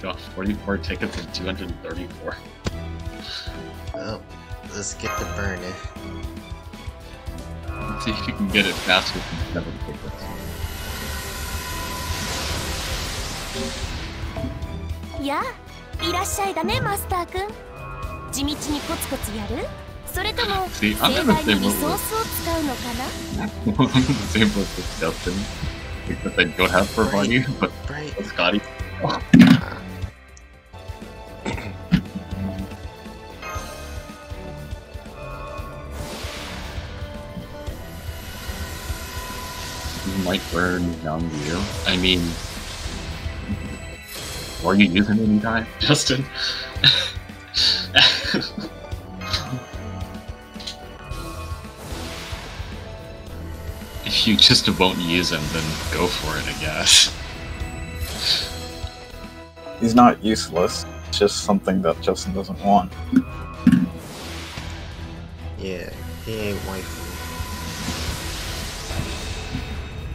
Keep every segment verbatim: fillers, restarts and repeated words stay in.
Got forty-four tickets and two hundred thirty-four. Well, let's get the burner. Let's see if you can get it faster than seven tickets. Yeah, irashai da ne, Master-kun. Jimichi ni kotsu-kotsu yaru? Soretomo, seibai ni resource wo tsukau no kana? I'm in the same place with Justin, because I don't have for money, but Scotty. Might burn down to you. I mean, or you use him anytime, Justin. If you just won't use him, then go for it, I guess. He's not useless, it's just something that Justin doesn't want. Yeah, he ain't waifu.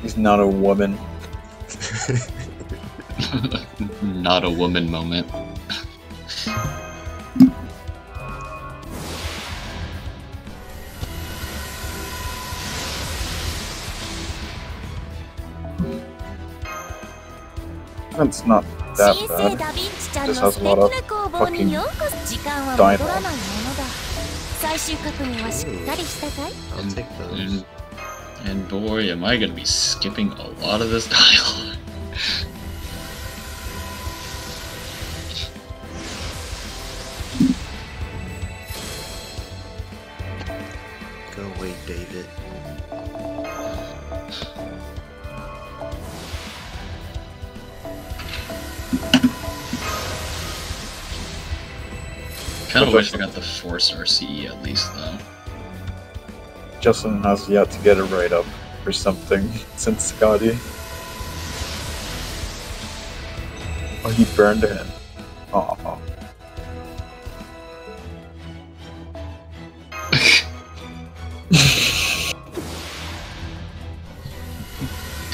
He's not a woman. Not a woman moment. That's not that bad. It just has a lot of fucking dialogue. And, and boy, am I gonna be skipping a lot of this dialogue. Go away, David. Kind of wish I got the Force R C E at least, though. Justin has yet to get a write up or something since Scotty. Oh, he burned him. Aww.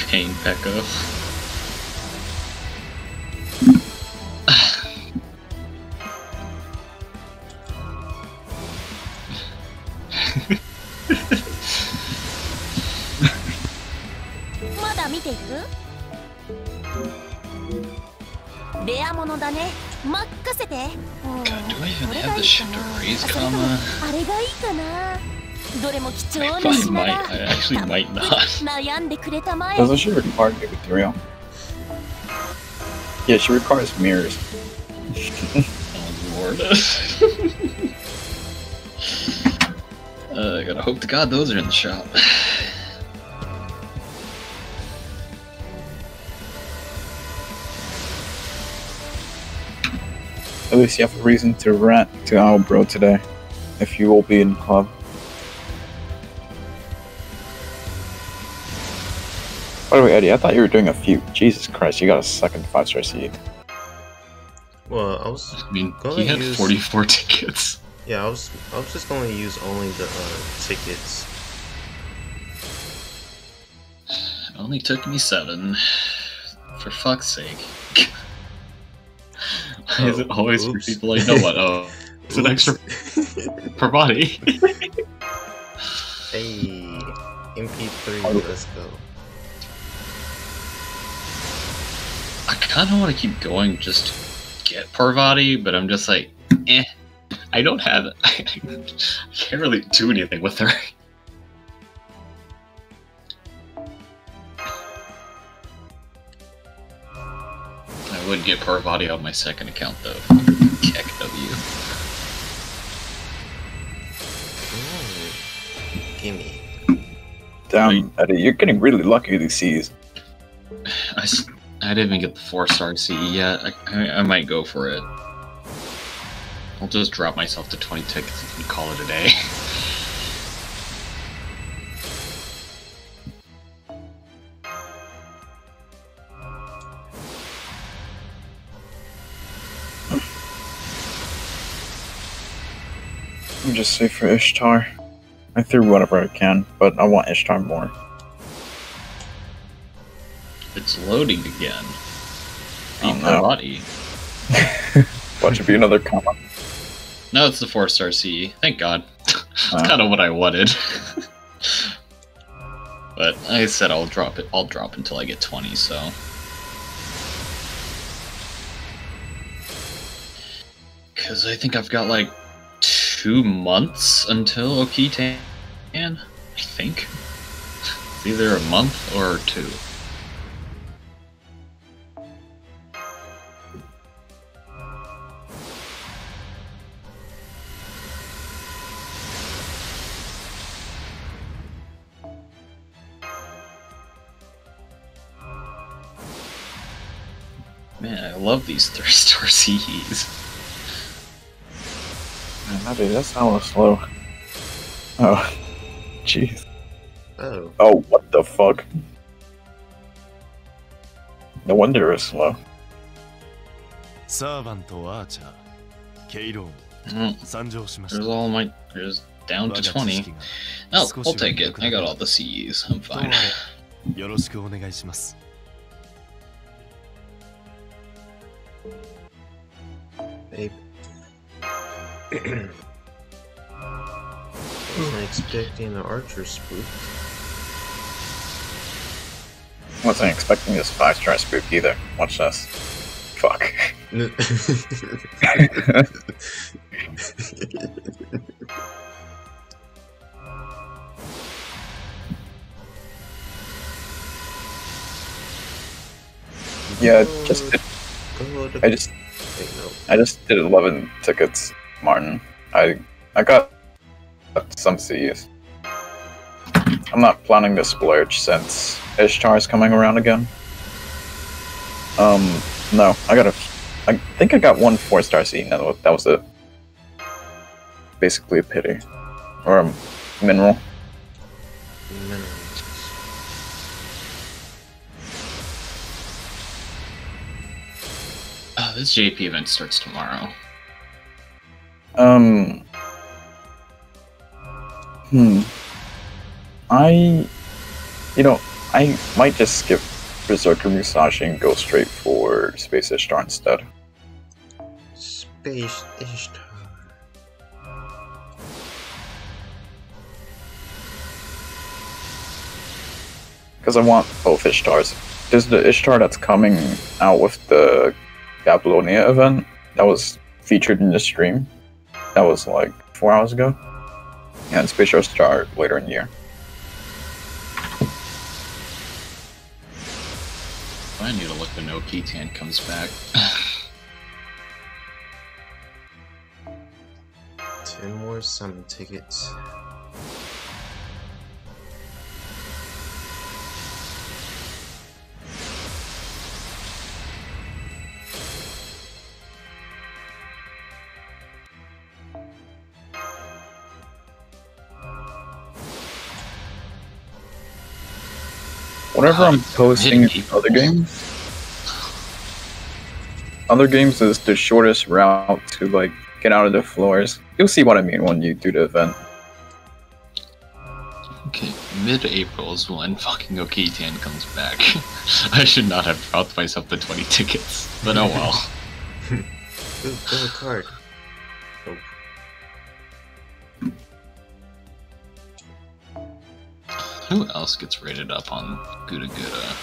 Pain, Pekko. Kama. I might, I actually might not. Doesn't she require good material? Yeah, she requires mirrors. Oh lord. uh, I gotta hope to god those are in the shop. At least you have a reason to rant to our bro today, if you will be in the club. By the way, Eddie, I thought you were doing a few. Jesus Christ, you got a second five-star seed. Well, I was. I mean, he had use... forty-four tickets. Yeah, I was. I was just going to use only the uh, tickets. It only took me seven. For fuck's sake. Why oh, is it always oops. For people I know what? Oh, it's an extra Parvati. Hey, M P three, oh. Let's go. I kind of want to keep going just to get Parvati, but I'm just like, eh. I don't have it. I can't really do anything with her. I would get Parvati on my second account though. Heck W. Ooh. Gimme. Damn, you... Eddie, you're getting really lucky with these C's. I, I didn't even get the four-star C yet. I, I, I might go for it. I'll just drop myself to twenty tickets and call it a day. Just say for Ishtar. I threw whatever I can, but I want Ishtar more. It's loading again. Be Parvati. Watch it be another Kama. No, it's the four star C E. Thank God. That's uh, kind of what I wanted. But like I said, I'll drop it. I'll drop until I get twenty, so. Because I think I've got like two months until Okitan, I think. It's either a month or two. Man, I love these three star C Es. Man, dude, that's hella slow. Oh, jeez. Oh. Oh, what the fuck? No wonder it's slow. Mm. There's all my. There's down to twenty. Oh, I'll take it. I got all the C Es. I'm fine. Babe. I wasn't expecting the archer spook. I wasn't expecting this five star spook either. Watch this. Fuck. Yeah, I just did, I just I just did eleven tickets, Martin. I I got some C's. I'm not planning to splurge since Ishtar is coming around again. Um, no, I got a. I think I got one four star C. No, that was a basically a pity or a mineral. Mineral. Oh, this J P event starts tomorrow. Um. Hmm. I, you know, I might just skip Berserker Musashi and go straight for Space Ishtar instead. Space Ishtar. Because I want both Ishtars. There's the Ishtar that's coming out with the Babylonia event that was featured in the stream. That was like four hours ago. And Space Ishtar later in the year. I need to look when Okitan comes back. Ten more summon tickets. Whenever I'm posting other games, other games is the shortest route to like get out of the floors. You'll see what I mean when you do the event. Okay, mid April is when fucking Okitan comes back. I should not have dropped myself the twenty tickets, but oh well. Ooh, there's a card. Oh. Who else gets rated up on Guda Guda?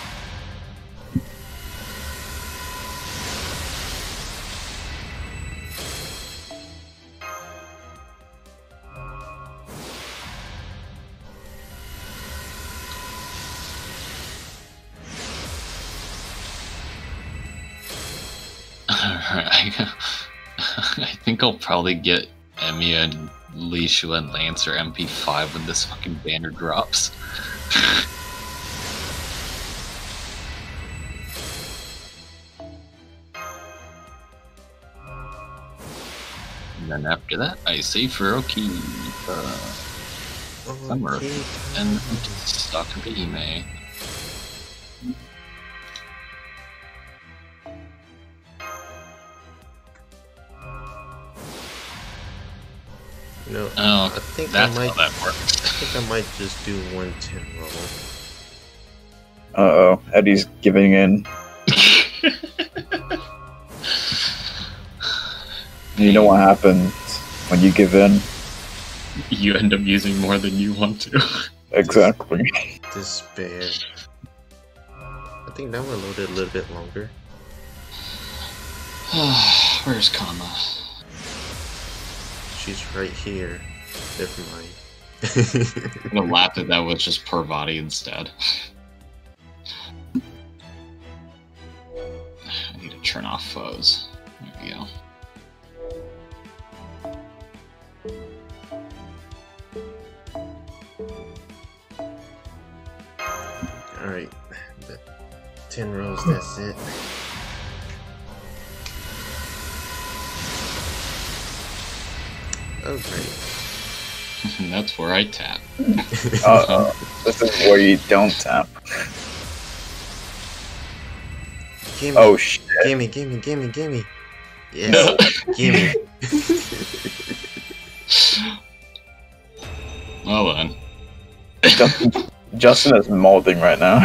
Alright, I think I'll probably get Emiya and Leishu and Lancer M P five when this fucking banner drops. And then after that, I say for Oki, uh, Summer, okay. And Doctor Beime. No, oh, I think that's I might, how that works. I think I might just do one ten roll. Uh oh, Eddie's giving in. You know what happens when you give in? You end up using more than you want to. Exactly. Despair. I think now we're loaded a little bit longer. Where's Kama? She's right here. Never mind. The lap that that was just Parvati instead. I need to turn off foes. There we go. Alright, ten rows, that's it. Oh, great. That's where I tap. Uh-oh. This is where you don't tap. Gimme. Oh, shit. Gimme, gimme, gimme, gimme. Yes. No. Gimme. Well then. Justin, Justin is molding right now.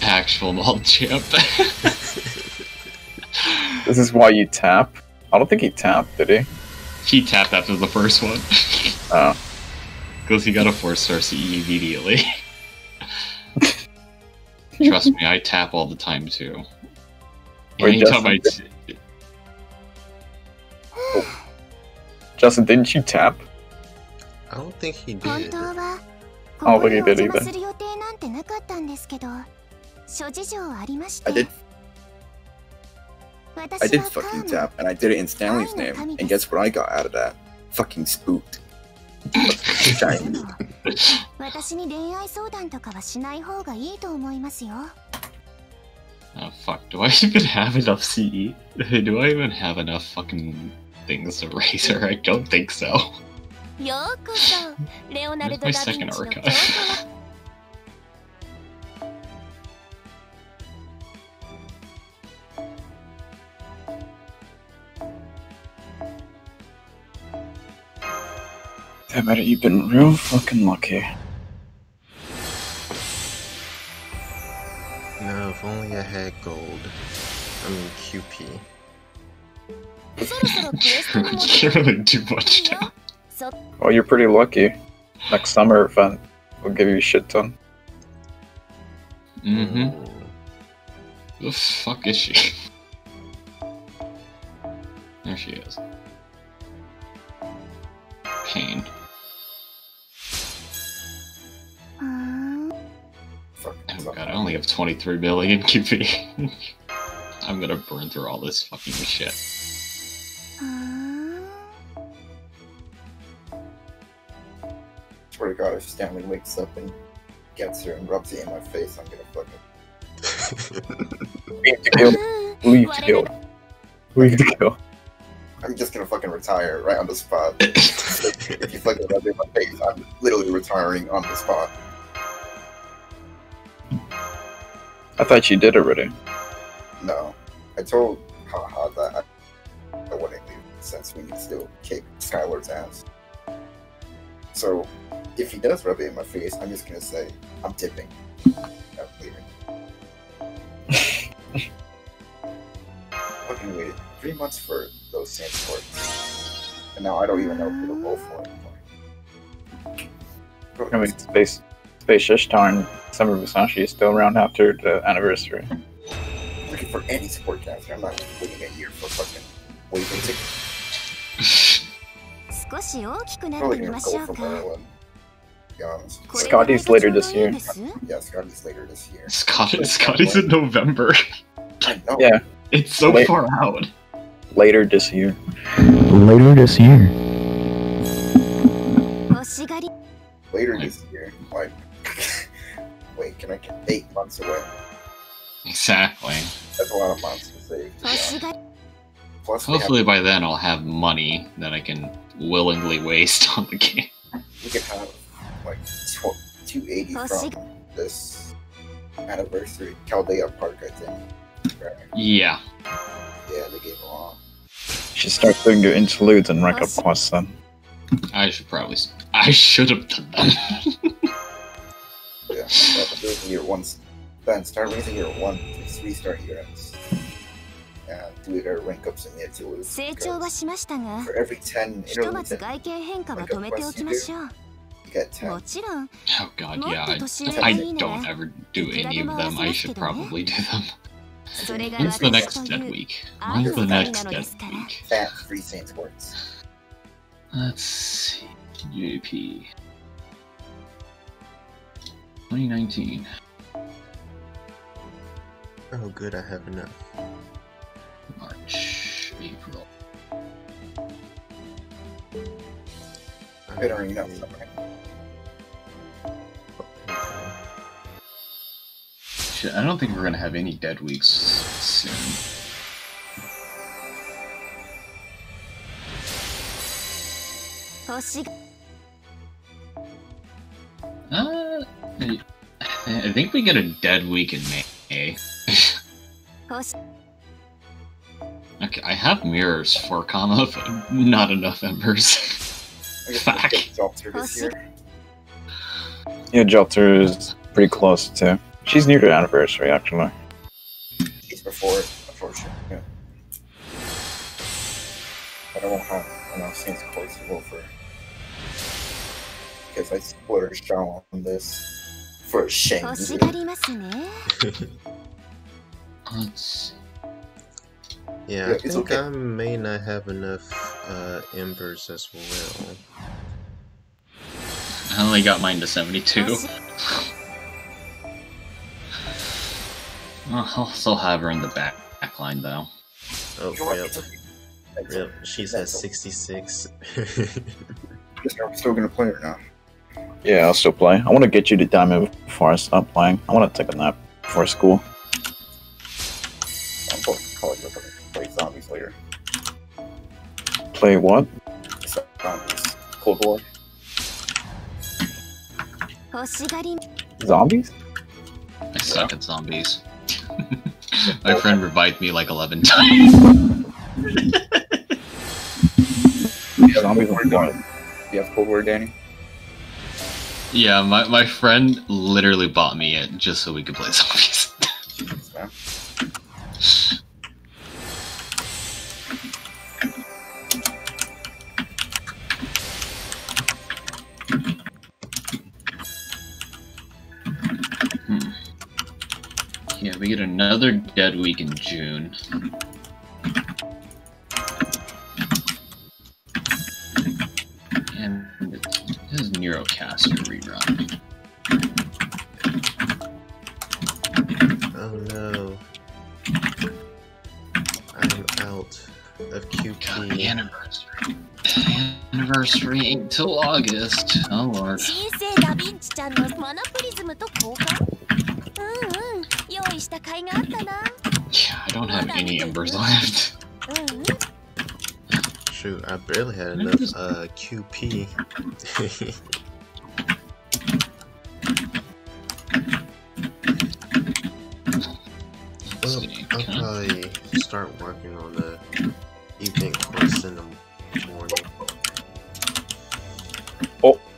Actual mold champ. This is why you tap. I don't think he tapped, did he? He tapped after the first one. Oh. Because he got a four star C E immediately. Trust me, I tap all the time, too. Wait, Anytime Justin, I... Did... Oh. Justin, didn't you tap? I don't think he did. I don't think he did either. I did. I did fucking tap, and I did it in Stanley's name, and guess what I got out of that? Fucking spooked. Shiny. Oh fuck, do I even have enough C E? Do I even have enough fucking things to raise her? I don't think so. Where's my second archive? I bet you've been real fucking lucky. No, if only I had gold. I mean, Q P. You can't really do much now. Well, you're pretty lucky. Next summer event will give you a shit ton. Mm-hmm. Who the fuck is she? There she is. Pain. Oh god, I only have twenty-three million Q P. I'm gonna burn through all this fucking shit. Swear to god, if Stanley wakes up and gets her and rubs it in my face, I'm gonna fucking... Leave to kill. Leave to kill. Leave to kill. I'm just gonna fucking retire right on the spot. If you fucking rub it in my face, I'm literally retiring on the spot. I thought you did already. No. I told Haha that I, I wouldn't leave since we can still kick Skylar's ass. So, if he does rub it in my face, I'm just gonna say, I'm tipping. I'm leaving. Fucking waited three months for those same sports. And now I don't even know who to roll for anymore. Bro, I mean, Space, Space Ishtar and Summer Musashi is still around after the anniversary. I'm looking for any support caster. I'm not waiting a year for fucking waiting tickets. Scotty's later this year. Yeah, Scotty's later this year. Scotty, Scotty's in November. I know. Yeah. It's so Late, far out. Later this year. Later this year. Later this year. Like, wait, can I get eight months away? Exactly. That's a lot of months to save. Yeah. Plus, hopefully by then I'll have money that I can willingly waste on the game. We could have like two eighty from this anniversary. Caldea Park, I think. Right. Yeah. Yeah, they gave a lot. Should start doing your interludes and rack up costs then. I should probably. I should have done that. Yeah, start raising your ones. Ben, start raising your one to three star heroes. And leader rank ups in it, it was because for every ten intermittent rank up quests you do, you get ten. Oh god, yeah, I, I don't ever do any of them. I should probably do them. When's the next dead week? When's the next dead week? That free saints words. Let's see. J P. twenty nineteen. Oh good, I have enough. March, April. I'm bittering enough somewhere. Shit, I don't think we're gonna have any dead weeks soon. Uh, I, I think we get a dead week in May. Okay, I have mirrors for Kama, but not enough embers. Fuck. Yeah, Jopter is pretty close too. She's near to anniversary, actually. She's before, unfortunately. Yeah. But I won't have enough Saints Courts to go for. Because I splurged strong on this for shame. Let's yeah, yeah, I think okay. I may not have enough uh, embers as well. I only got mine to seventy-two. I'll still have her in the back, back line though. Oh, yep. Yep, she's at sixty-six. I'm still gonna play her now. Yeah, I'll still play. I want to get you to diamond before I stop playing. I want to take a nap before school. I'm supposed to call you up and play zombies later. Play what? Zombies. Cold War. Zombies? I suck at zombies. My friend revived me like eleven times. Zombies are gone. You have Cold War, Danny? Yeah, my, my friend literally bought me it just so we could play zombies. hmm. Yeah, we get another dead week in June. Neurocast rerun. Oh no. I'm out of Q P. God, the anniversary. The anniversary ain't till August. Oh lord. Yeah, I don't have any embers left. Shoot, I barely had enough uh, Q P. well, I'll probably start working on the evening course in the morning. Oh.